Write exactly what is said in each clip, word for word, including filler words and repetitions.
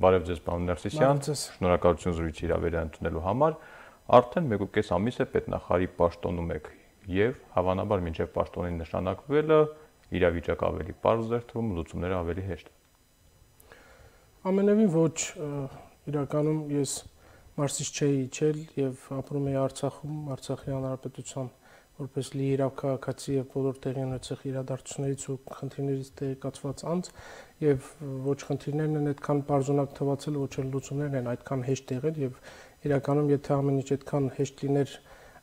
Բարև ձեզ, պարոն Ներսիսյան, շնորհակալություն զրույցի իրավերաընդունելու համար։ Արդեն մեկուկես ամիս է պետնախարարի պաշտոնում եք եւ հավանաբար մինչեւ պաշտոնի նշանակվելը իրավիճակը ավելի պարզ էր թվում, լուծումները ավելի հեշտ։ Ամենևին ոչ, իրականում ես մարզից չէի իջել եւ ապրում էի Արցախում, Արցախի հանրապետության որպես լիիրավ քաղաքացի եւ բոլոր տեղի ունեցող իրադարձություններից ու խնդիրներից տեղեկացված անձ եւ ոչ խնդիրներն են այդքան բարձունակ թվացել, ոչ էլ լուծումներն են այդքան հեշտ եղել եւ իրականում եթե ամեն ինչ այդքան հեշտ լիներ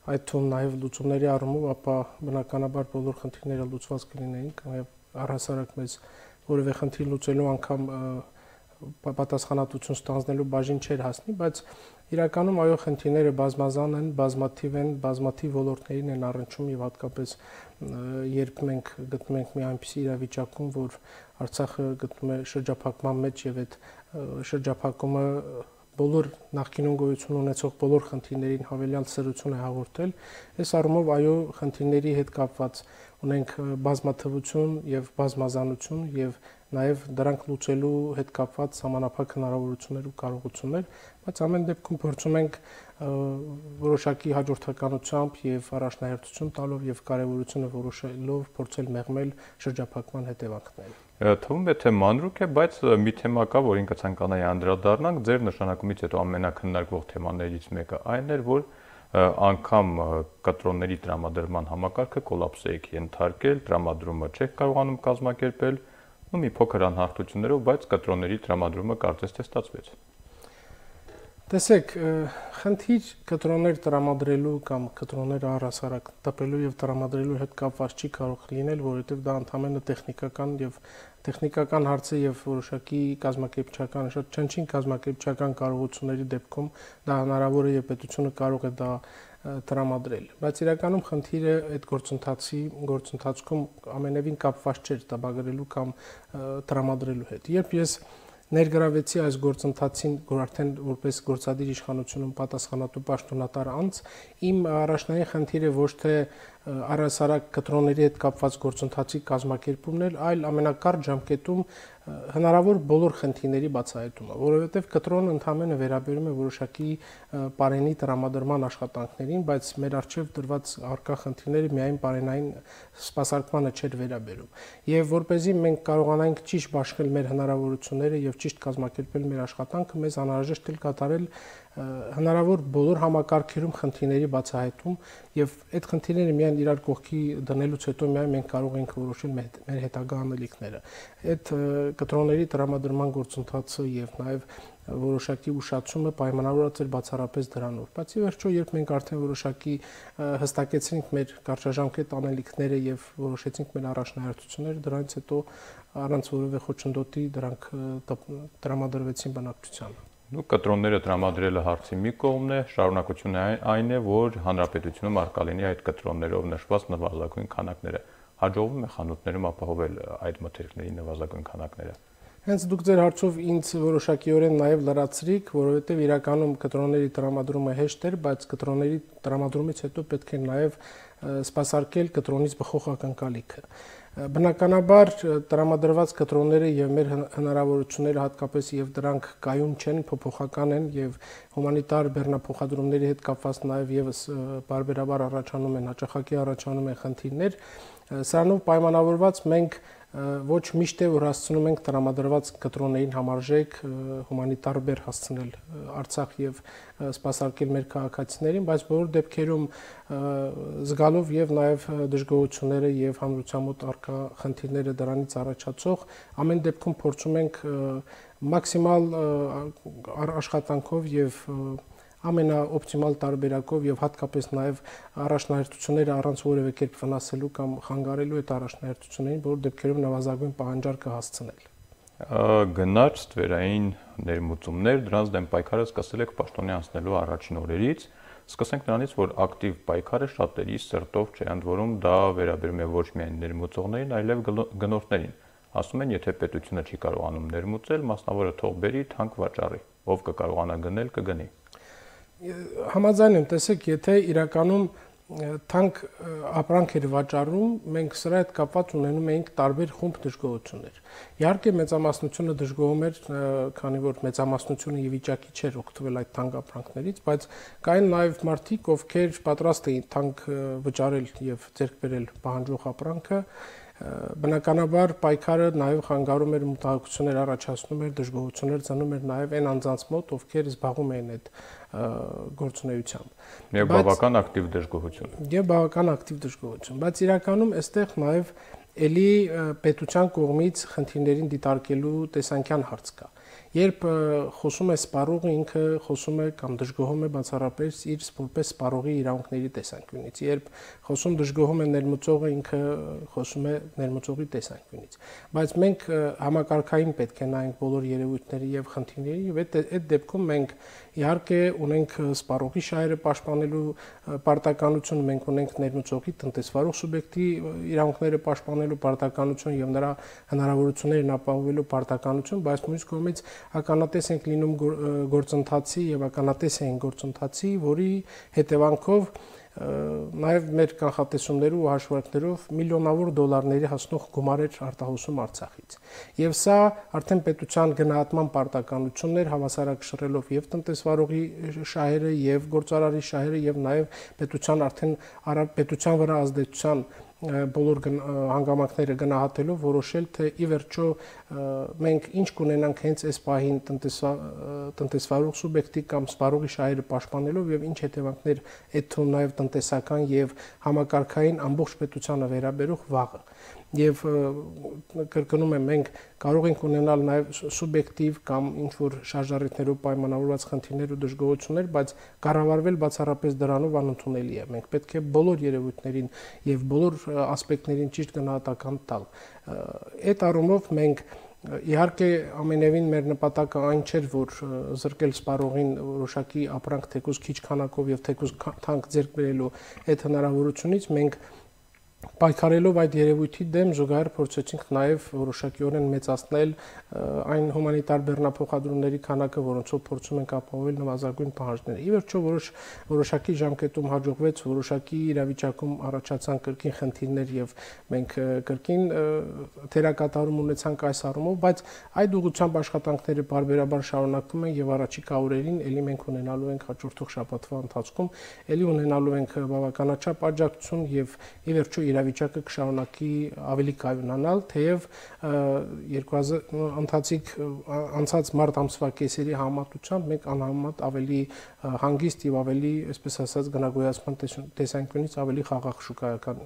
այդ թվում նաեւ լուծումների առումով, ապա բնականաբար բոլոր խնդիրները լուծված կլինեին կամ առհասարակ մեզ որևէ խնդիր լուծելու անգամ պատասխանատվություն ստանձնելու բաժին չէր հասնի, բայց իրականում այո խնդիրները բազմազան են, բազմաթիվ են, բազմաթիվ ոլորտներին են առնչում եւ հատկապես երբ մենք գտնում ենք մի այնպիսի իրավիճակում, որ Արցախը գտնվում է շրջափակման մեջ եւ այդ շրջափակումը բոլոր նախկինում գոյություն ունեցող բոլոր խնդիրներին հավելյալ սրություն է հաղորդել, այս առումով այո խնդիրների հետ կապված ունենք բազմաթվություն եւ բազմազանություն եւ նաև դրանք լուծելու հետ կապված համանապակ հնարավորություններ ու կարողություններ, բայց ամեն դեպքում փորձում ենք որոշակի հաջորդականությամբ եւ առաջնահերթություն տալով եւ կարեւորությունը որոշելով փորձել մեղմել շրջափակման հետևանքները։ Թվում է թե մանրուք է, բայց մի թեմա կա, որին կցանկանայի անդրադառնանք, ձեր նշանակումից հետո ամենակննարկվող թեմաներից մեկը այն էր, որ անգամ կտրոնների տրամադրման համակարգը կոլապս է ենթարկել, տրամադրումը չէ կարողանում կազմակերպել։ Nu mi փոքր անհարթություններով, բայց կտրոնների տրամադրումը կարծես թե ստացվեց։ Տեսեք, խնդիր կտրոններ տրամադրելու կամ կտրոնները առհասարակ տպելու եւ տրամադրելու հետ կապված չի կարող լինել, որովհետեւ դա ընդհանրապես տեխնիկական եւ տեխնիկական հարց է եւ որոշակի կազմակերպչական, շատ չնչին կազմակերպչական կարողությունների դեպքում դա հնարավոր է եւ պետությունը կարող է դա տրամադրել, բայց իրականում խնդիրը այդ գործընթացի գործընթացքում ամենևին կապված չէր տպագրելու կամ տրամադրելու հետ։ Երբ ես ներգրավեցի այս գործընթացին, որ արդեն որպես գործադիր իշխանությունում պատասխանատու պաշտոնատար անձ, իմ առաջնային խնդիրը ոչ թե առհասարակ կտրոնների հետ կապված գործընթացի կազմակերպումն էր, այլ ամենակարճ ժամկետում հնարավոր բոլոր խնդիրների բացահայտումը, որովհետև կտրոնը ընդհանրապես վերաբերում է որոշակի պարենի տրամադրման աշխատանքներին, բայց մեր արչիվ դրված արկա խնդիրները միայն պարենային սպասարկմանը չէր վերաբերում։ Եվ որպեսզի մենք կարողանանք ճիշտ բաշխել մեր հնարավորությունները եւ ճիշտ կազմակերպել մեր աշխատանքը, մեզ անհրաժեշտ է կատարել հնարավոր բոլոր համակարգերում խնդիրների բացահայտում եւ այդ խնդիրները միայն իրար կողքի դնելուց հետո միայն մենք կարող ենք որոշել մեր հետագա անելիքները։ Այդ կտրոնների տրամադրման գործընթացը եւ նաեւ որոշակի ուշացումը պայմանավորված էր բացառապես դրանով։ Բայց ի վերջո երբ մենք արդեն որոշակի հստակեցրինք մեր կարճաժամկետ անելիքները եւ որոշեցինք մեր առաջնահերթությունները, դրանից հետո առանց որևէ խոչընդոտի դրանք տրամադրվեցին բնակչությանը։ Nu, կտրոնները տրամադրելը հարցի մի կողմն է, շարունակությունը այն է, որ հանրապետությունում առկա լինի այդ կտրոններով նշված նվազագույն քանակները։ Հաջողվում է խանութներում ապահովել այդ մթերքների նվազագույն քանակները։ Հենց դուք ձեր հարցով ինձ որոշակիորեն նաև լրացրիք, որովհետև իրականում կտրոնների տրամադրումը հեշտ էր, բայց կտրոնների տրամադրումից հետո պետք է նաև սպասարկել կտրոնից բխող ակնկալիքը։ Բնականաբար տրամադրված կտրոնները եւ մեր հնարավորությունները հատկապես եւ դրանք կայուն չեն, փոփոխական են եւ հումանիտար բեռնափոխադրումների հետ կապված նաեւ եւս բարբերաբար առաջանում են, հաճախակի առաջանում են խնդիրներ։ Սրանով պայմանավորված մենք ոչ միշտ է որ հասցնում ենք տրամադրված կտրոններին համարժեք հումանիտար բեռ հասցնել Արցախ եւ սպասարկել մեր քաղաքացիներին, բայց բոլոր դեպքերում զգալով եւ նաեւ դժգոհությունները եւ հանրության մոտ առկա խնդիրները դրանից առաջացող ամեն դեպքում փորձում ենք մաքսիմալ աշխատանքով եւ ամենաօպտիմալ տարբերակով եւ հատկապես նաեւ առաջնահերթությունները առանց որևէ կերպ վնասելու կամ խանգարելու այդ առաջնահերթություններին, որ դեպքերում նվազագույն պահանջարկը հասցնել։ Գնաճ, ստվերային ներմուծումներ, դրանց դեմ պայքարը սկսել եք պաշտոնի անցնելու առաջին օրերից։ Սկսենք նրանից, որ ակտիվ պայքարը շատերի սրտով չէ, ընդ որում դա վերաբերում է ոչ միայն ներմուծողներին, այլև գնորդներին։ Ասում են, եթե պետությունը չի կարողանում ներմուծել, մասնավորը թող բերի, թանկ վաճառի, ով կկարողանա գնել, կգնի։ Համաձայն եմ, տեսեք, եթե իրականում Թանկ ապրանքեր վաճառում մենք սրա հետ կապված ունենում էինք տարբեր խումբ դժգոհություններ։ Իհարկե մեծամասնությունը դժգոհում էր, քանի որ մեծամասնությունը ի վիճակի չէր օգտվել այդ թանկ ապրանքներից, բայց կային նաև մարդիկ, ովքեր պատրաստ էին թանկ վճարել եւ ձեռք բերել պահանջող ապրանքը։ Բնականաբար պայքարը նաև խանգարում էր, մտահոգություններ առաջացնում էր, դժգոհություններ ծնում էր նաև այն անձանց մոտ, ովքեր զբաղվում էին այդ գործունեությամբ։ Եվ բավական ակտիվ դժգոհություն։ Եվ բավական ակտիվ դժգոհություն, բայց իրականում այստեղ նաև էլի պետության կողմից խնդիրներին դիտարկելու տեսանկյան հարց կա։ Երբ խոսում է սպառողը, ինքը խոսում է կամ դժգոհում է բացառապես իր որպես սպառողի իրավունքների տեսանկյունից, երբ խոսում դժգոհում է ներմուծողը, ինքը խոսում է ներմուծողի տեսանկյունից, բայց մենք համակարգային պետք է նայենք բոլոր երևույթների եւ խնդիրների, եւ այդ դեպքում մենք իհարկե ունենք սպառողի շահերը պաշտպանելու պարտականություն, մենք ունենք ներմուծողի տնտեսվարող սուբյեկտի իրավունքները պաշտպանելու պարտականություն եւ նրա հնարավորություններն ապահովելու պարտականություն, բայց մյուս կողմից ականատես ենք լինում գործընթացի եւ ականատես են գործընթացի, որի հետևանքով նաև մեր կանխատեսումներով ու հաշվարկներով միլիոնավոր դոլարների հասնող գումարեր արտահոսում Արցախից։ Եվ սա արդեն պետության գնահատման պարտականությունն էր, հավասարակշռելով եւ տնտեսվարողի շահերը, եւ գործարարի շահերը, եւ նաեւ պետության արդեն պետության վրա ազդեցության բոլոր հանգամանքները գնահատելով որոշել, թե ի վերջո մենք ինչ կունենանք հենց այս պահին տնտեսվարող սուբյեկտի կամ սպառողի շահերը պաշտպանելով եւ ինչ հետևանքներ այդ թվում նաեւ տնտեսական եւ համակարգային ամբողջ պետությանը վերաբերող վաղը։ Եվ կրկնում եմ, մենք կարող ենք ունենալ նաեւ սուբյեկտիվ կամ ինչ որ շարժառիթներով պայմանավորված խնդիրներ ու դժգոհություններ, բայց կառավարվել բացառապես դրանով անընդունելի է։ Մենք պետք է բոլոր երևույթներին եւ բոլոր ասպեկտներին ճիշտ գնահատական տալ։ Այդ առումով մենք իհարկե ամենևին մեր նպատակը այն չէր, որ զրկել սպառողին որոշակի ապրանք թեկուզ քիչ քանակով եւ թեկուզ թանկ ձեռք բերելու այդ հնարավորությունից, մենք պայքարելով այդ երևույթի դեմ զուգահեռ փորձեցինք նաեւ որոշակիորեն մեծացնել այն հումանիտար բեռնափոխադրումների քանակը, որոնցով փորձում ենք ապահովել նվազագույն պահանջները։ Ի վերջո որոշ որոշակի ժամկետում հաջողվեց, որոշակի իրավիճակում առաջացան կրկին խնդիրներ եւ մենք կրկին թերակատարում ունեցանք այս առումով, բայց այդ ուղղությամբ աշխատանքները բարբերաբար շարունակվում են եւ առաջիկա օրերին ելի մենք ունենալու ենք հաջորդող շաբաթվա ընթացքում ելի ունենալու ենք բավականաչափ աջակցություն եւ ի վերջո իրավիճակը կշարունակի ավելի կայունանալ, թեև ընթացիկ անցած մարտ ամսվա կեսերի համեմատությամբ մենք անհամեմատ ավելի հանգիստ եւ ավելի, այսպես ասած, գնագոյացման տեսանկյունից ավելի խաղաղ շուկայական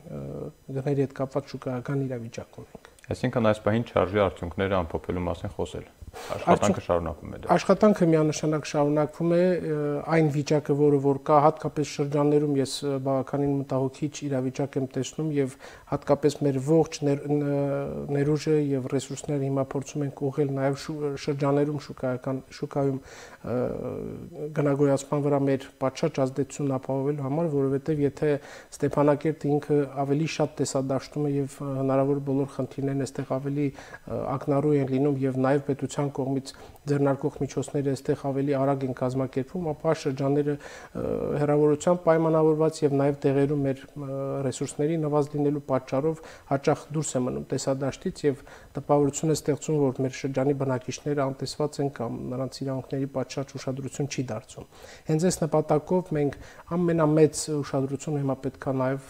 գների հետ կապված շուկայական իրավիճակ ունենք։ Այսինքն այս պահին չարժի արդյունքները ամփոփելու մասին խոսել։ Աշխատանքը շարունակվում է դա։ Աշխատանքը միանշանակ շարունակվում է, այն վիճակը, որը որ կա, հատկապես շրջաններում ես բավականին մտահոգիչ իրավիճակ եմ տեսնում եւ հատկապես մեր ողջ ներուժը եւ ռեսուրսները հիմա փորձում ենք ուղղել նաեւ շրջաններում շուկայական շուկայում գնագոյացման վրա մեր պատշաճ ազդեցությունն ապահովելու համար, որովհետեւ եթե Ստեփանակերտը ինքը ավելի շատ տեսադաշտում է եւ հնարավոր բոլոր խնդիրներն այստեղ ավելի ակնառու են լինում եւ նաեւ պետության կողմից ձեռնարկող միջոցները այստեղ ավելի արագ են կազմակերպվում, ապա շրջանները հեռավորությամբ պայմանավորված եւ նաեւ տեղերում մեր ռեսուրսների նվազ լինելու պատճառով հաճախ դուրս է մնում տեսադաշտից եւ տպավորություն է ստեղծում, որ մեր շրջանի բնակիչները անտեսված են կամ նրանց իրավունքների պատշաճ ուշադրություն չի դարձում։ Հենց այս նպատակով մենք ամենամեծ ուշադրությունը հիմա պետքա նաեւ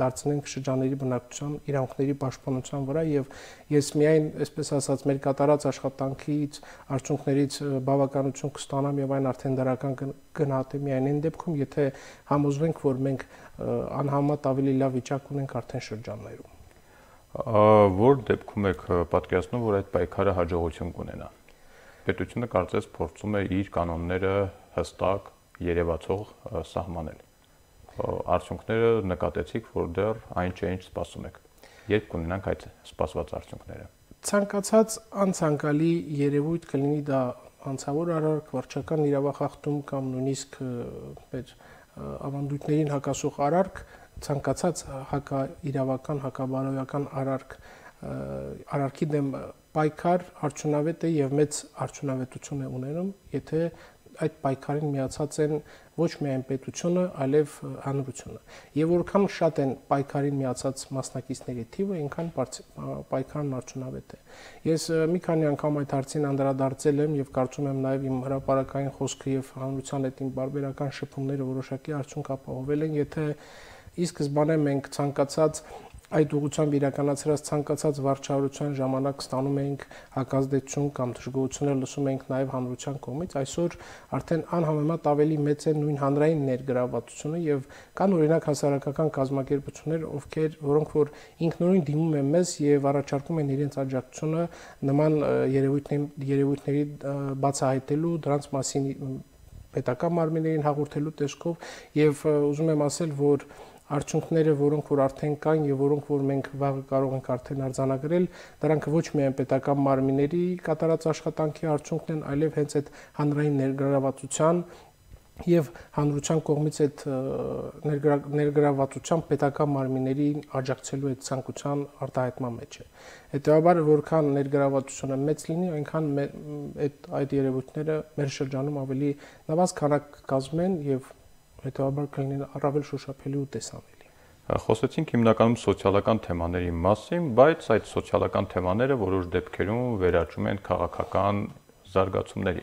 դարձնենք շրջանների բնակչության իրավունքների պաշտպանության վրա եւ ես միայն, այսպես ասած, մեր կատարած աշխատանքից արդյունքներից բավականություն կստանամ եւ այն արդեն դրական գնահատեմ միայն այն դեպքում, եթե համոզվենք, որ մենք անհամեմատ ավելի լավ վիճակ ունենք արդեն շրջաններում։ Որ դեպքում եք պատկերացնում, որ այդ պայքարը հաջողություն կունենա։ Պետությունը կարծես փորձում է իր կանոնները հստակ երևացող սահմանել։ Արդյունքները նկատեցիք, որ դեռ այն չէ, ինչ սպասում եք։ Երբ կունենանք այդ սպասված արդյունքները։ Ցանկացած անցանկալի երևույթ կլինի դա հանցավոր արարք, վարչական իրավախախտում կամ նույնիսկ մեր ավանդույթներին հակասող արարք, ցանկացած հակաիրավական, հակաբարոյական արարք, արարքի դեմ պայքար արդյունավետ է եւ մեծ արդյունավետություն է ունենում, եթե այդ պայքարին միացած են ոչ միայն պետությունը, այլև հանրությունը։ Եվ որքան շատ են պայքարին միացած մասնակիցների թիվը, այնքան պայքարն արդյունավետ է։ Ես մի քանի անգամ այդ հարցին անդրադարձել եմ եւ կարծում եմ նաեւ իմ հրապարակային խոսքը եւ հանրության հետ իմ բարբերական շփումները որոշակի արդյունք ապահովել են, եթե ի սկզբանե մենք ցանկացած այդ ուղղությամբ իրականացրած ցանկացած վարչարության ժամանակ ստանում էինք հակազդեցություն կամ դժգոհություն լսում էինք նաև հանրության կողմից, այսօր արդեն անհամեմատ ավելի մեծ է նույն հանրային ներգրավվածությունը եւ կան օրինակ հասարակական կազմակերպություններ, ովքեր որոնք որ ինքնուրույն դիմում են մեզ եւ առաջարկում են իրենց աջակցությունը նման երևույթների բացահայտելու, դրանց մասին պետական մարմիններին հաղորդելու տեսքով եւ ուզում եմ ասել, որ արդյունքները, որոնք որ արդեն կան եւ որոնք որ մենք վաղը կարող ենք արդեն արձանագրել, դրանք ոչ միայն պետական մարմինների կատարած աշխատանքի արդյունքն են, այլև հենց այդ հանրային ներգրավվածության եւ հանրության կողմից այդ ներգրավվածության պետական մարմինների աջակցելու այդ ցանկության արտահայտման մեջ է։ Հետեւաբար, որքան ներգրավվածությունը մեծ լինի, այնքան այդ այդ երևույթները մեր շրջանում ավելի նվազ քանակ կազմեն եւ հետևաբար կլինի առավել շոշափելի ու տեսանելի։ Խոսեցինք հիմնականում սոցիալական թեմաների մասին, բայց այդ սոցիալական թեմաները որոշ դեպքերում վերաճում են քաղաքական զարգացումների,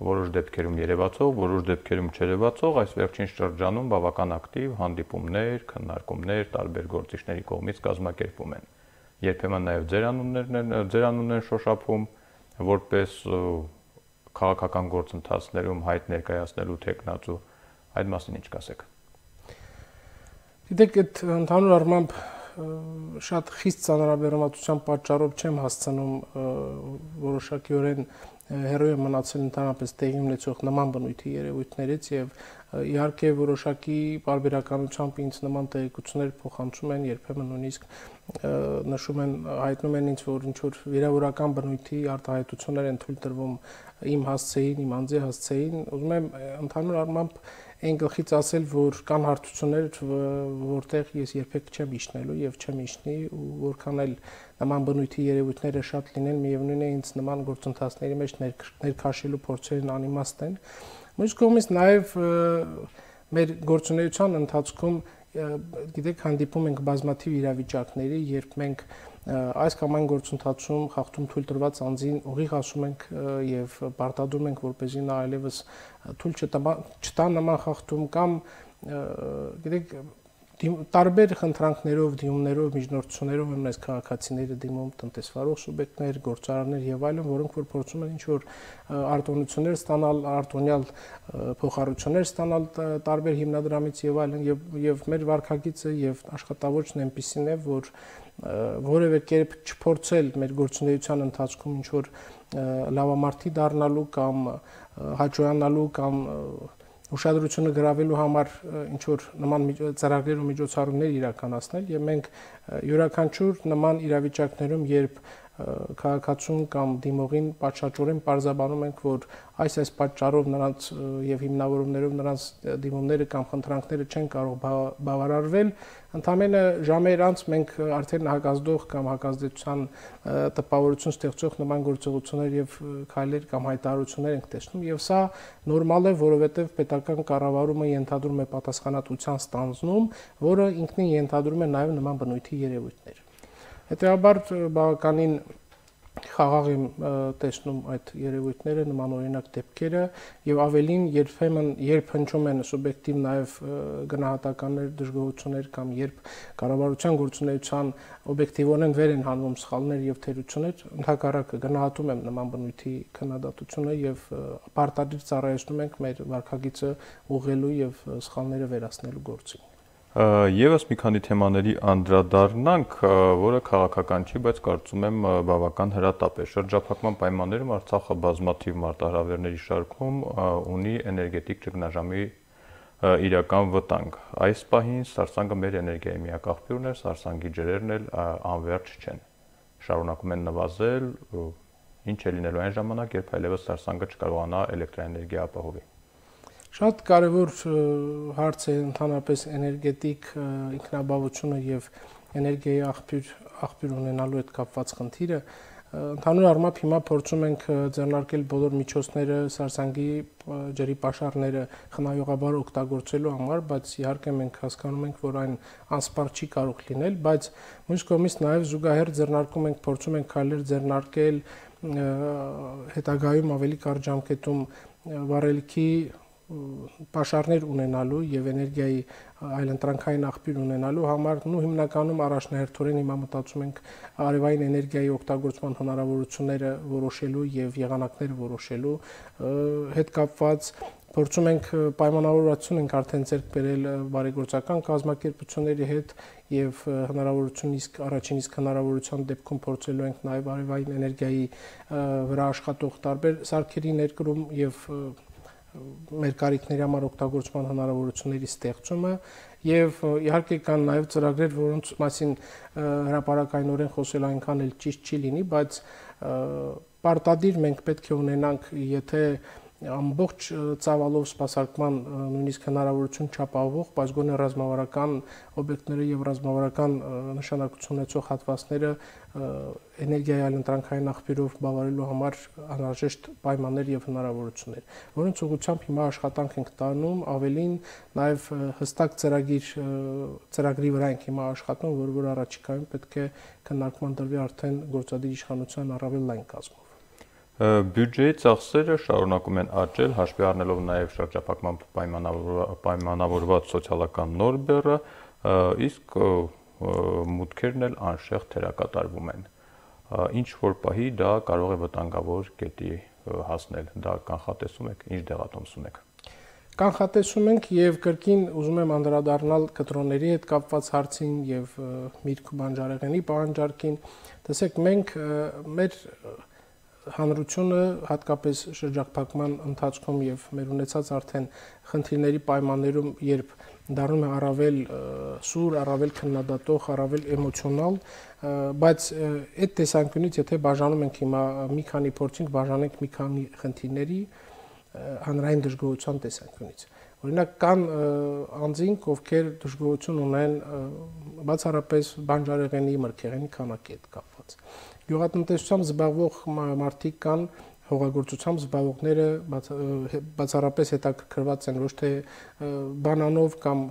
որոշ դեպքերում երևացող, որոշ դեպքերում չերևացող, այս վերջին շրջանում բավական ակտիվ հանդիպումներ, քննարկումներ տարբեր գործիչների կողմից կազմակերպում են։ Երբեմն նաև ձերանուններն են շոշափում, որպես քաղաքական գործընթացներում հայտ ներկայացնելու թեկնածու։ Այդ մասին ինչ կասեք։ Գիտեք, այդ ընդհանուր առմամբ շատ խիստ ծանրաբեռնվածության պատճառով չեմ հասցնում որոշակիորեն հեռու եմ մնացել ընդհանրապես տեղի ունեցող նման բնույթի երևույթներից եւ իհարկե որոշակի բարբերականությամբ ինձ նման տեղեկություններ փոխանցում են, երբեմն նույնիսկ նշում են, հայտնում են ինձ, որ ինչ որ վիրավորական բնույթի արտահայտություններ են թույլ տրվում իմ հասցեին, իմ անձի հասցեին։ Ուզում եմ ընդհանուր առմամբ այն գլխից ասել, որ կան հարթություններ, որտեղ ես երբեք չեմ իջնելու եւ չեմ իջնի, ու որքան էլ նման բնույթի երևույթները շատ լինեն, միևնույն է ինձ նման գործընթացների մեջ ներքաշելու փորձերն անիմաստ են։ Մյուս կողմից նաեւ մեր գործունեության ընթացքում գիտեք հանդիպում ենք բազմաթիվ իրավիճակների, երբ մենք այս կամ այն գործընթացում խախտում թույլ տրված անձին ուղիղ ասում ենք եւ պարտադրում ենք, որպեսզի նա այլևս թույլ չտա նման խախտում կամ գիտեք տարբեր խնդրանքներով, դիմումներով, միջնորդություններով են այս քաղաքացիները դիմում, տնտեսվարող սուբյեկտներ, գործարարներ եւ այլն, որոնք որ փորձում են ինչ որ արտոնություններ ստանալ, արտոնյալ փոխառություններ ստանալ տարբեր հիմնադրամից եւ այլն, եւ մեր վարքագիծը եւ աշխատավարձն այնպիսին է, որ որևէ կերպ չփորձել մեր գործունեության ընթացքում ինչ որ լավամարտի դառնալու կամ հաջողանալու կամ ուշադրությունը գրավելու համար ինչ որ նման ծրագրեր ու միջոցառումներ իրականացնել եւ մենք յուրաքանչյուր նման իրավիճակներում երբ քաղաքացուն կամ դիմողին պատշաճորեն պարզաբանում ենք, որ այս-այս պատճառով նրանց եւ հիմնավորումներով նրանց դիմումները կամ խնդրանքները չեն կարող բավարարվել, ընդամենը ժամեր անց մենք արդեն հակազդող կամ հակազդեցության տպավորություն ստեղծող նման գործողություններ եւ քայլեր կամ հայտարարություններ ենք տեսնում եւ սա նորմալ է, որովհետեւ պետական կառավարումը ենթադրում է պատասխանատվության ստանձնում, որը ինքնին ենթադրում է նաեւ նման բնույթի երևույթներ։ Հետևաբար բավականին խաղաղ եմ տեսնում այդ երևույթները, նմանօրինակ դեպքերը եւ ավելին երբեմն երբ հնչում են սուբյեկտիվ նաեւ գնահատականներ, դժգոհություններ կամ երբ կառավարության գործունեության օբյեկտիվորեն վեր են հանում սխալներ եւ թերություններ, հակառակը գնահատում եմ նման բնույթի քննադատությունը եւ պարտադիր ծառայեցնում ենք մեր վարքագիծը ուղղելու եւ սխալները վերացնելու գործին։ Եվս մի քանի թեմաների անդրադառնանք, որը քաղաքական չի, բայց կարծում եմ բավական հրատապ է։ Շրջափակման պայմաններում Արցախը բազմաթիվ մարտահրավերների շարքում ունի էներգետիկ ճգնաժամի իրական վտանգ։ Այս պահին Սարսանգը մեր էներգիայի միակ աղբյուրն է, Սարսանգի ջրերն էլ անվերջ չեն։ Շարունակում են նվազել, ինչ է լինելու այն ժամանակ, երբ այլևս Սարսանգը չկարողանա էլեկտրաէներգիա ապահովել։ Շատ կարևոր հարց է ընդհանրապես էներգետիկ ինքնաբավությունը եւ էներգիայի աղբյուր աղբյուր ունենալու հետ կապված խնդիրը։ Ընդհանուր առմամբ հիմա փորձում ենք ձեռնարկել բոլոր միջոցները սարսանգի ջրի պաշարները խնայողաբար օգտագործելու համար, բայց իհարկե մենք հասկանում ենք, որ այն անսպառ չի կարող լինել, բայց մյուս կողմից նաև զուգահեռ ձեռնարկում ենք, փորձում ենք քայլեր ձեռնարկել հետագայում ավելի կարճ ժամկետում վառելիքի պաշարներ ունենալու եւ էներգիայի այլընտրանքային աղբյուր ունենալու համար, նույն հիմնականում առաջնահերթորեն հիմա մտածում ենք արևային էներգիայի օգտագործման հնարավորությունները որոշելու եւ եղանակներ որոշելու հետ կապված փորձում ենք պայմանավորվածություն ենք արդեն ձեռք բերել բարեգործական կազմակերպությունների հետ եւ հնարավորություն իսկ առաջին իսկ հնարավորության դեպքում փորձելու ենք նաեւ արևային էներգիայի վրա աշխատող տարբեր սարքերի ներկրում եւ մեր կարիքների համար օգտագործման հնարավորությունների ստեղծումը եւ իհարկե կան նաեւ ծրագրեր, որոնց մասին հրապարակայնորեն խոսել այնքան էլ ճիշտ չի լինի, բայց պարտադիր մենք պետք է ունենանք, եթե ամբողջ ծավալով սպասարկման նույնիսկ հնարավորություն չապահովող, բայց գոնե ռազմավարական օբյեկտները եւ ռազմավարական նշանակություն ունեցող հատվածները էներգիայի այլընտրանքային աղբյուրով բավարարելու համար անհրաժեշտ պայմաններ եւ հնարավորություններ, որոնց ուղղությամբ հիմա աշխատանք ենք տանում, ավելին նաեւ հստակ ծրագիր ծրագրի վրա ենք հիմա աշխատում, որը որ առաջիկայում պետք է քննարկման դրվի արդեն գործադիր իշխանության առավել լայն կազմով։ Բյուջեի ծախսերը շարունակում են աճել, հաշվի առնելով նաև շրջափակման պայմանավորված սոցիալական նոր բեռը, իսկ մուտքերն էլ անշեղ թերակատարվում են։ Ինչ որ պահի դա կարող է վտանգավոր կետի հասնել, դա կանխատեսում եք, ինչ դեղատոմսում եք։ Կանխատեսում ենք եւ կրկին ուզում եմ անդրադառնալ կտրոնների հետ կապված հարցին եւ Միրք Բանջարեղենի պահանջարկին։ Տեսեք, մենք մեր հանրությունը հատկապես շրջափակման ընթացքում եւ մեր ունեցած արդեն խնդիրների պայմաններում երբ դառնում է առավել սուր, առավել քննադատող, առավել էմոցիոնալ, բայց այդ տեսանկյունից եթե բաժանում ենք հիմա մի քանի փորձենք բաժանենք մի քանի խնդիրների հանրային դժգոհության տեսանկյունից։ Օրինակ կան անձինք, ովքեր դժգոհություն ունեն բացառապես բանջարեղենի, մրգեղենի քանակի հետ կապված։ Գյուղատնտեսությամբ զբաղվող մարդիկ կան, հողագործությամբ զբաղողները բացառապես հետաքրքրված են ոչ թե բանանով կամ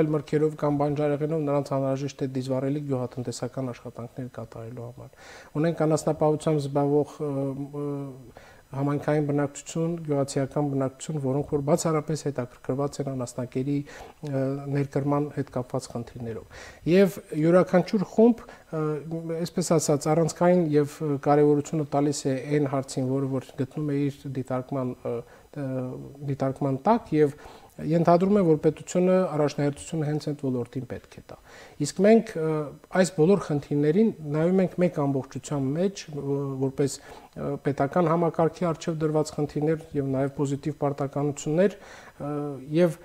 այլ մրգերով կամ բանջարեղենով, նրանց անհրաժեշտ է դիզվարելի գյուղատնտեսական աշխատանքներ կատարելու համար։ Ունենք անասնապահությամբ զբաղվող համայնքային բնակչություն, գյուղացիական բնակչություն, որոնք որ բացառապես հետաքրքրված են անասնակերի ներկրման հետ կապված խնդիրներով։ Եվ յուրաքանչյուր խումբ, այսպես ասած, առանցքային եւ կարեւորությունը տալիս է այն հարցին, որը որ գտնում է իր դիտարկման դիտարկման տակ եւ ենթադրում է, որ պետությունը առաջնահերթությունը հենց այդ ոլորտին պետք է տա։ Իսկ մենք այս բոլոր խնդիրներին նայում ենք մեկ ամբողջության մեջ, որպես պետական համակարգի առջև դրված խնդիրներ եւ նաեւ պոզիտիվ պարտականություններ եւ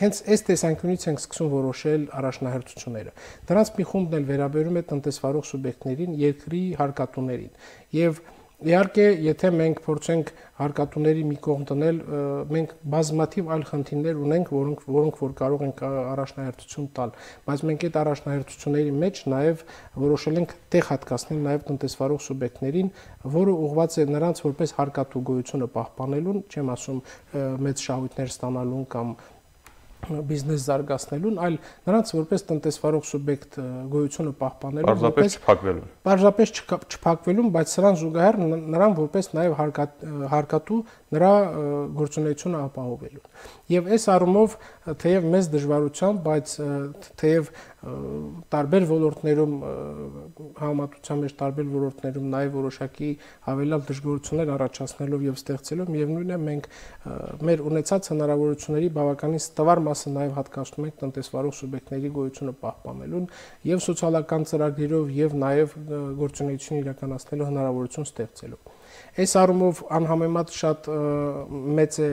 հենց այս տեսանկյունից ենք սկսում որոշել առաջնահերթությունները։ Դրանց մի խումբն էլ վերաբերում է տնտեսվարող սուբյեկտներին, երկրի հարկատուներին եւ իհարկե, եթե մենք փորձենք հարկատուների մի կողմ տնել, մենք բազմաթիվ այլ խնդիրներ ունենք, որոնք որոնք որ կարող ենք առաջնահերթություն տալ, բայց մենք այդ առաջնահերթությունների մեջ նաև որոշել ենք տեղ հատկացնել նաև տնտեսվարող սուբյեկտներին, որը ուղղված է նրանց որպես հարկատու գոյությունը պահպանելուն, չեմ ասում մեծ շահույթներ ստանալուն կամ բիզնես զարգացնելուն, այլ նրանց որպես տնտեսվարող սուբյեկտ գոյությունը պահպանելուն, որպես չփակվելուն։ Պարզապես չփակվելուն, բայց սրան զուգահեռ նրան որպես նաև հարկատու նրա գործունեությունը ապահովելու։ Եվ այս առումով թեև մեծ դժվարությամբ, բայց թեև տարբեր ոլորտներում համատուցան մեջ տարբեր ոլորտներում նաև որոշակի հավելյալ դժգոհություններ առաջացնելով եւ ստեղծելով, միևնույն է մենք մեր ունեցած հնարավորությունների բավականին ստվար մասը նաև հատկացնում ենք տնտեսվարող սուբյեկտների գոյությունը պահպանելուն եւ սոցիալական ծրագրերով եւ նաեւ գործունեություն իրականացնելու հնարավորություն ստեղծելու։ Այս առումով անհամեմատ շատ մեծ է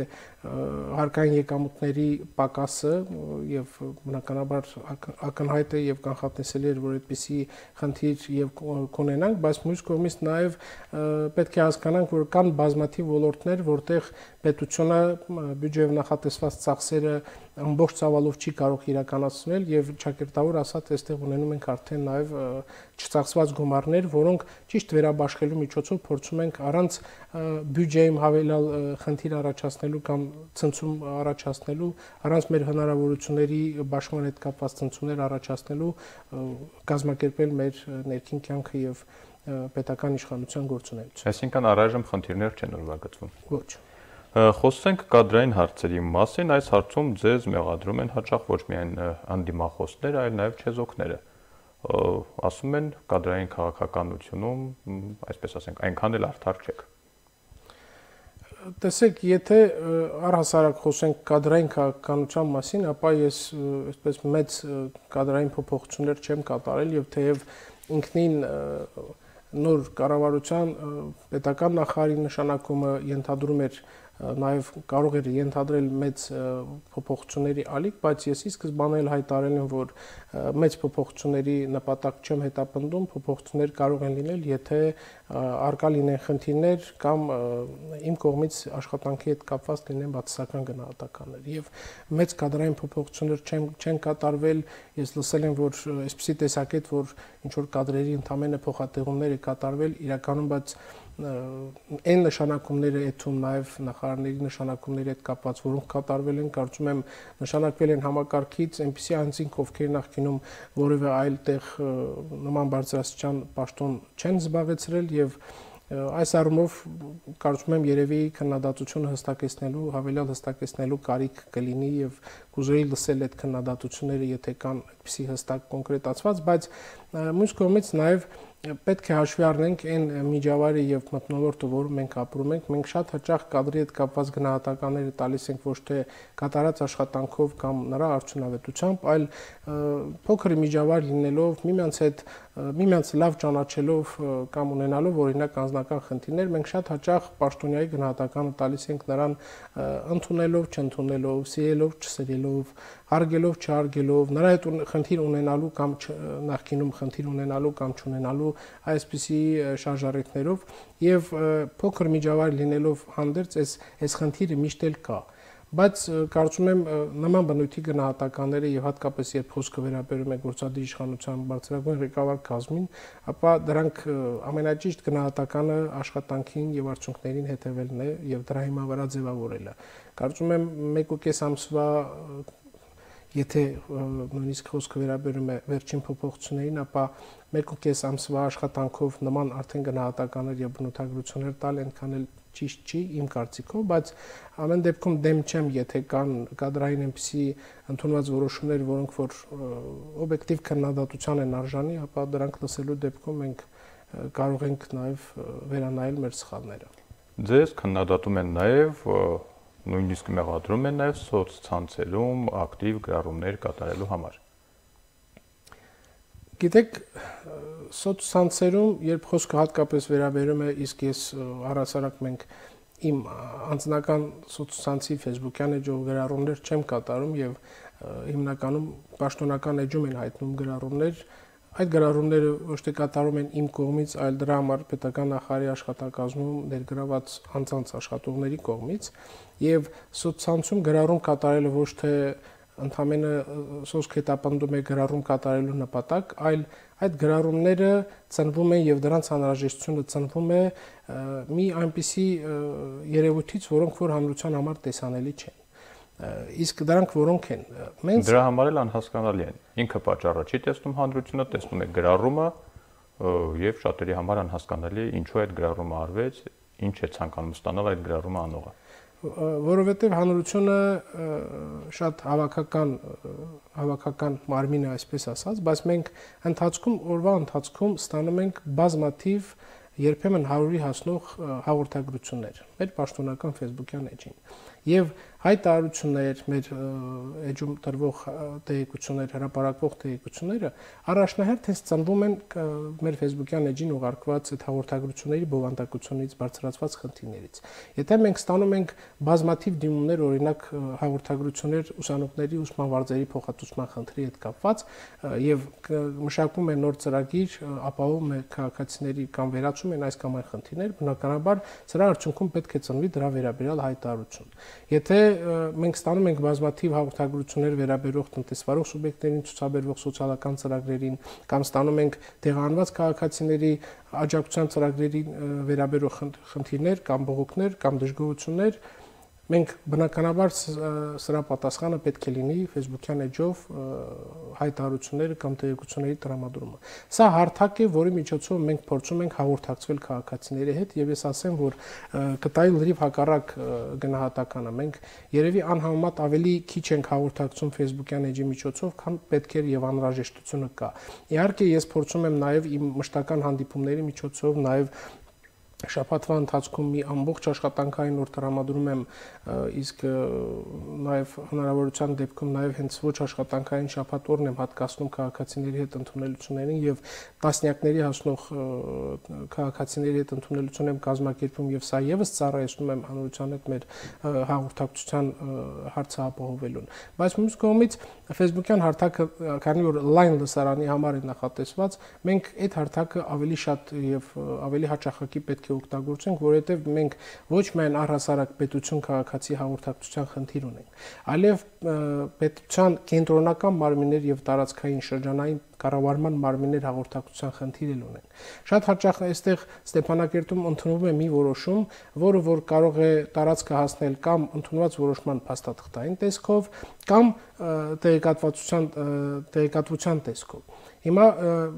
հարկային եկամուտների պակասը եւ բնականաբար ակնհայտ է եւ կանխատեսելի է որ այդպիսի խնդիր եւ կունենանք, բայց մյուս կողմից նաեւ պետք է հասկանանք որ կան բազմաթիվ ոլորտներ, որտեղ պետությունը բյուջեով նախատեսված ծախսերը ամբողջ ցավալով չի կարող իրականացնել եւ ճակերտավոր ասած այստեղ ունենում ենք արդեն նաեւ չծախսված գումարներ, որոնք ճիշտ վերաբաշխելու միջոցով փորձում ենք առանց բյուջեում հավելյալ խնդիր առաջացնելու կամ ցնցում առաջացնելու, առանց մեր հնարավորությունների բաշխման հետ կապված ցնցումներ առաջացնելու կազմակերպել մեր ներքին կյանքը եւ պետական իշխանության գործունեությունը։ Այսինքն առայժմ խնդիրներ չեն նվագացվում։ Ոչ։ Խոսենք կադրային հարցերի մասին, այս հարցում ձեզ մեղադրում են հաճախ ոչ միայն անդիմախոսները, այլ նաև չեզոքները։ Ասում են կադրային քաղաքականությունում, այսպես ասենք, այնքան էլ արդար չեք։ Տեսեք, եթե առհասարակ խոսենք կադրային քաղաքականության մասին, ապա ես այսպես մեծ կադրային փոփոխություններ չեմ կատարել եւ թեև ինքնին նոր կառավարության պետական նախարարի նշանակումը ենթադրում էր նաև կարող էր ենթադրել մեծ փոփոխությունների ալիք, բայց ես ի սկզբանե հայտարարել եմ, որ մեծ փոփոխությունների նպատակ չեմ հետապնդում, փոփոխություններ կարող են լինել, եթե արկա լինեն խնդիրներ կամ իմ կողմից աշխատանքի հետ կապված լինեն բացասական գնահատականներ։ Եվ մեծ կադրային փոփոխություններ չեն չեն կատարվել, ես լսել եմ, որ այսպիսի տեսակետ, որ ինչ որ կադրերի ընդամենը փոխատեղումներ է կատարվել, իրականում բայց այն նշանակումները այդում նաև նախարարների նշանակումների հետ կապված, որոնք կատարվել են, կարծում եմ նշանակվել են համակարգից, այնպիսի անձինք, ովքեր նախկինում որևէ այլ տեղ նման բարձրաստիճան պաշտոն չեն զբաղեցրել եւ այս առումով կարծում եմ երևի քննադատությունը հստակեցնելու, հավելյալ հստակեցնելու կարիք կլինի եւ կուզեի լսել այդ քննադատությունները, եթե կան այդպիսի հստակ կոնկրետացված, բայց մյուս կողմից նաեւ պետք է հաշվի առնենք այն միջավայրը եւ մտնոլորտը, որում մենք ապրում ենք։ Մենք շատ հաճախ կադրի հետ կապված գնահատականները տալիս ենք ոչ թե կատարած աշխատանքով կամ նրա արդյունավետությամբ, այլ փոքր միջավայր լինելով, միմյանց հետ միմյանց լավ ճանաչելով կամ ունենալով օրինակ անձնական խնդիրներ, մենք շատ հաճախ պաշտոնյայի գնահատականը տալիս ենք նրան ընդունելով, չընդունելով, սիրելով, չսիրելով, հարգելով, չհարգելով, նրա հետ խնդիր ունենալու կամ նախկինում խնդիր ունենալու կամ չունենալու այսպիսի շարժառիթներով եւ փոքր միջավայր լինելով հանդերձ այս այս խնդիրը միշտ էլ կա։ Բայց կարծում եմ նման բնույթի գնահատականները եւ հատկապես երբ խոսքը վերաբերում է գործադիր իշխանության բարձրագույն ղեկավար կազմին, ապա դրանք ամենաճիշտ գնահատականը աշխատանքին եւ արդյունքներին հետևելն է եւ դրա հիման վրա ձևավորելը։ Կարծում եմ մեկ ու կես ամսվա եթե նույնիսկ խոսքը վերաբերում է վերջին փոփոխություններին, ապա մեկ ու կես ամսվա աշխատանքով նման արդեն գնահատականներ եւ բնութագրություններ տալ այնքան էլ ճիշտ չի իմ կարծիքով, բայց ամեն դեպքում դեմ չեմ, եթե կան կադրային այնպիսի ընդունված որոշումներ, որոնք որ օբյեկտիվ քննադատության են արժանի, ապա դրանք լսելու դեպքում մենք կարող ենք նաեւ վերանայել մեր սխալները։ Ձեզ քննադատում են նաեւ նույնիսկ մեղադրում են նաեւ սոցցանցերում ակտիվ գրառումներ կատարելու համար։ Գիտեք, սոցցանցերում երբ խոսքը հատկապես վերաբերում է, իսկ ես առասարակ մենք իմ անձնական սոցցանցի Facebook-յան էջով գրառումներ չեմ կատարում եւ հիմնականում պաշտոնական էջում են հայտնում գրառումներ, այդ գրառումները ոչ թե կատարում են իմ կողմից, այլ դրա համար պետական նախարարի աշխատակազմում ներգրաված անձանց աշխատողների կողմից եւ սոցցանցում գրառում կատարելը ոչ թե ընդամենը սոսկ հետապնդում է գրառում կատարելու նպատակ, այլ այդ գրառումները ծնվում են եւ դրանց անհրաժեշտությունը ծնվում է մի այնպիսի երևույթից, որոնք որ հանրության համար տեսանելի չեն։ Իսկ դրանք որոնք են։ Մենք դրա համար էլ անհասկանալի են։ Ինքը պատճառը չի տեսնում հանրությունը, տեսնում է գրառումը եւ շատերի համար անհասկանալի է ինչու այդ գրառումը արվեց, ինչ է ցանկանում ստանալ այդ գրառումը անողը։ Որովհետև հանրությունը շատ հավաքական հավաքական մարմին է այսպես ասած, բայց մենք ընթացքում օրվա ընթացքում ստանում ենք բազմաթիվ երբեմն հարյուրի հասնող հաղորդագրություններ, մեր պաշտոնական Facebook-յան էջին եւ այդ առություններ մեր էջում տրվող տեղեկություններ հրապարակվող տեղեկությունները առաջնահերթ թես ծնվում են մեր Facebook-յան էջին ուղարկված այդ հաղորդագրությունների բովանդակությունից բարձրացված խնդիրներից եթե մենք ստանում ենք բազմաթիվ դիմումներ օրինակ հաղորդագրություններ ուսանողների ուսման վարձերի փոխհատուցման խնդրի հետ կապված եւ մշակում են նոր ծրագիր ապահովում է քաղաքացիների կամ վերացում են այս կամ այն խնդիրներ բնականաբար սրա արդյունքում պետք է ծնվի դրա վերաբերյալ հայտարարություն եթե մենք ստանում ենք բազմաթիվ հաղորդագրություններ վերաբերող տնտեսվարող սուբյեկտներին ցուցաբերվող սոցիալական ծրագրերին կամ ստանում ենք տեղահանված քաղաքացիների աջակցության ծրագրերի վերաբերող խնդիրներ կամ բողոքներ կամ դժգոհություններ Մենք բնականաբար սրա պատասխանը պետք է լինի Facebook-յան էջով հայտարարությունները կամ տեղեկությունների տրամադրումը։ Սա հարթակ է, որի միջոցով մենք փորձում ենք հաղորդակցվել քաղաքացիների հետ եւ ես ասեմ, որ կտայի լրիվ հակառակ գնահատականը։ Մենք երևի անհամեմատ ավելի քիչ ենք հաղորդակցում Facebook-յան էջի միջոցով, քան պետք էր եւ անհրաժեշտությունը կա։ Իհարկե ես փորձում եմ նաեւ իմ մշտական հանդիպումների միջոցով նաեւ Շաբաթվա ընթացքում մի ամբողջ աշխատանքային օր տրամադրում եմ, իսկ նաև հնարավորության դեպքում նաև հենց ոչ աշխատանքային շաբաթ օրն եմ հատկացնում քաղաքացիների հետ ընդունելություններին եւ տասնյակների հասնող քաղաքացիների հետ ընդունելություն եմ կազմակերպում եւ սա եւս ծառայեցնում եմ հանրության հետ մեր հաղորդակցության հարցը ապահովելուն։ Բայց մյուս կողմից Facebook-յան հարթակը, քանի որ լայն լսարանի համար է նախատեսված, մենք այդ հարթակը ավելի շատ եւ ավելի հաճախակի պետք օգտագործենք, որովհետև մենք ոչ միայն առհասարակ պետություն քաղաքացի հաղորդակցության խնդիր ունենք, այլև պետության կենտրոնական մարմիններ եւ տարածքային շրջանային կառավարման մարմիններ հաղորդակցության խնդիր էլ ունեն։ Շատ հաճախ այստեղ Ստեփանակերտում ընդունվում է մի որոշում, որը որ կարող է տարածքը հասնել կամ ընդունված որոշման փաստաթղթային տեսքով, կամ տեղեկատվության տեղեկատվության տեսքով։ Հիմա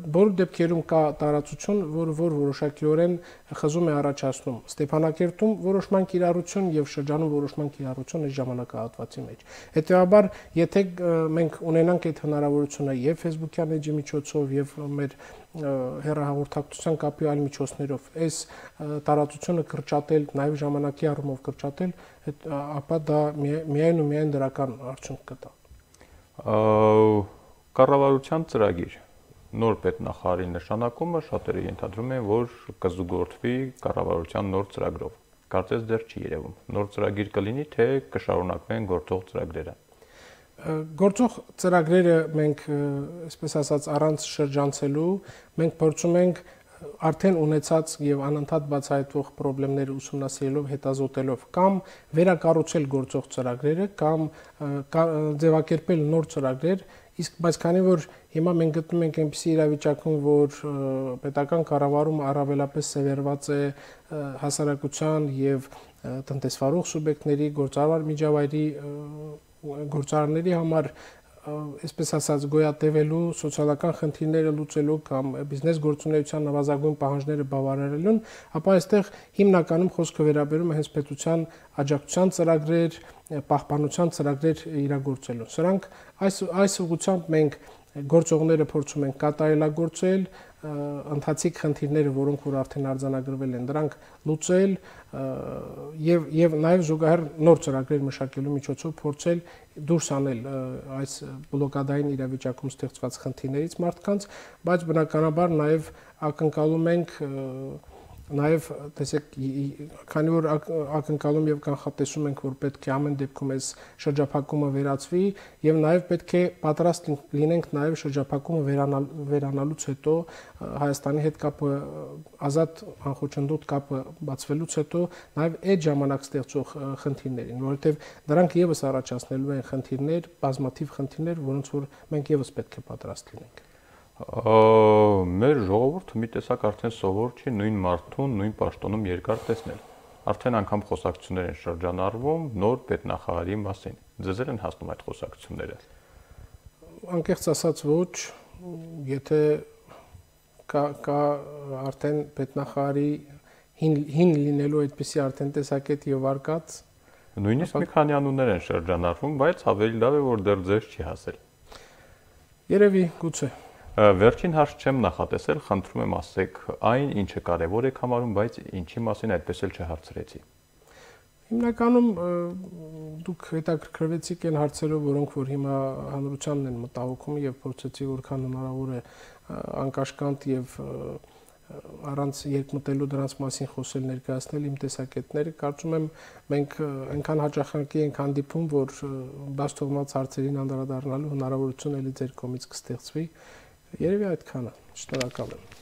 բոլոր դեպքերում կա տարածություն, որը որ որոշակիորեն խզում է առաջացնում Ստեփանակերտում որոշման կիրառություն եւ շրջանում որոշման կիրառություն այս ժամանակահատվածի մեջ։ Հետեւաբար, եթե մենք ունենանք այդ հնարավորությունը եւ Facebook-յան էջի միջոցով եւ մեր հեռահաղորդակցության կապի այլ միջոցներով այս տարածությունը կրճատել, նաեւ ժամանակի առումով կրճատել, ապա դա միայն ու միայն դրական արդյունք կտա։ Կառավարության ծրագիր նոր պետնախարարի նշանակումը շատերը ենթադրում են, որ կզուգորդվի կառավարության նոր ծրագրով։ Կարծես դեռ չի երևում։ Նոր ծրագիր կլինի, թե կշարունակվեն գործող ծրագրերը։ Գործող ծրագրերը մենք, այսպես ասած, առանց շրջանցելու, մենք փորձում ենք Արդեն ունեցած եւ անընդհատ բացահայտվող խնդիրները ուսումնասիրելով, հետազոտելով կամ վերակառուցել գործող ծրագրերը կամ ձևակերպել նոր ծրագրեր, իսկ բայց քանի որ հիմա մենք գտնում ենք այնպիսի իրավիճակում, որ պետական կառավարումը առավելապես սևեռված է հասարակության եւ տնտեսվարող սուբյեկտների գործարար միջավայրի գործարանների համար Այսպես ասած, գոյատևելու, սոցիալական խնդիրները լուծելու կամ բիզնես գործունեության նվազագույն պահանջները բավարարելուն, ապա այստեղ հիմնականում խոսքը վերաբերում է հենց պետության աջակցության ծրագրեր, պահպանության ծրագրեր իրագործելու։ Սրանք այս այս ուղղությամբ մենք գործողները փորձում ենք կատարելագործել, ընթացիկ խնդիրները, որոնք որ արդեն արձանագրվել են, դրանք լուծել եւ եւ նաեւ զուգահեռ նոր ծրագրեր մշակելու միջոցով փորձել դուրս անել այս բլոկադային իրավիճակում ստեղծված խնդիրներից մարդկանց, բայց բնականաբար նաեւ ակնկալում ենք Նաև տեսեք, քանի որ ակնկալում եւ կանխատեսում ենք, որ պետք է ամեն դեպքում այս շրջափակումը վերացվի եւ նաեւ պետք է պատրաստ լինենք նաեւ շրջափակումը վերանալուց հետո Հայաստանի հետ կապը ազատ անխոչնդոտ կապը բացվելուց հետո նաեւ այդ ժամանակ ստեղծող խնդիրներին, որովհետեւ դրանք եւս առաջացնելու են խնդիրներ, բազմաթիվ խնդիրներ, որոնց որ մենք եւս պետք է պատրաստ լինենք։ Մեր ժողովուրդը մի տեսակ արդեն սովոր չի նույն մարդուն նույն պաշտոնում երկար տեսնել։ Արդեն անգամ խոսակցություններ են շրջանառվում նոր պետնախարարի մասին։ Ձեզեր են հասնում այդ խոսակցությունները։ Անկեղծ ասած ոչ, եթե կա կա արդեն պետնախարարի հին լինելու այդպիսի արդեն տեսակետ եւ արկած։ Նույնիսկ մի քանի անուններ են շրջանառվում, բայց ավելի լավ է որ դեռ ձեզ չի հասել։ Երևի գուցե Վերջին հարց չեմ նախատեսել, խնդրում եմ ասեք, այն ինչը կարևոր եք համարում, բայց ինչի մասին այդպես էլ չհարցրեցի։ Հիմնականում դուք հետաքրքրվեցիք այն հարցերով, որոնք որ հիմա հանրությանն են մտահոգում եւ փորձեցի որքան հնարավոր է անկաշկանդ եւ առանց երկմտելու դրանց մասին խոսել, ներկայացնել իմ տեսակետները, կարծում եմ մենք այնքան հաջողակի ենք հանդիպում, որ բաց թողնած հարցերին անդրադառնալու հնարավորություն էլի ձեր կողմից կստեղծվի։ Երևի այդքանը։ Շնորհակալ եմ։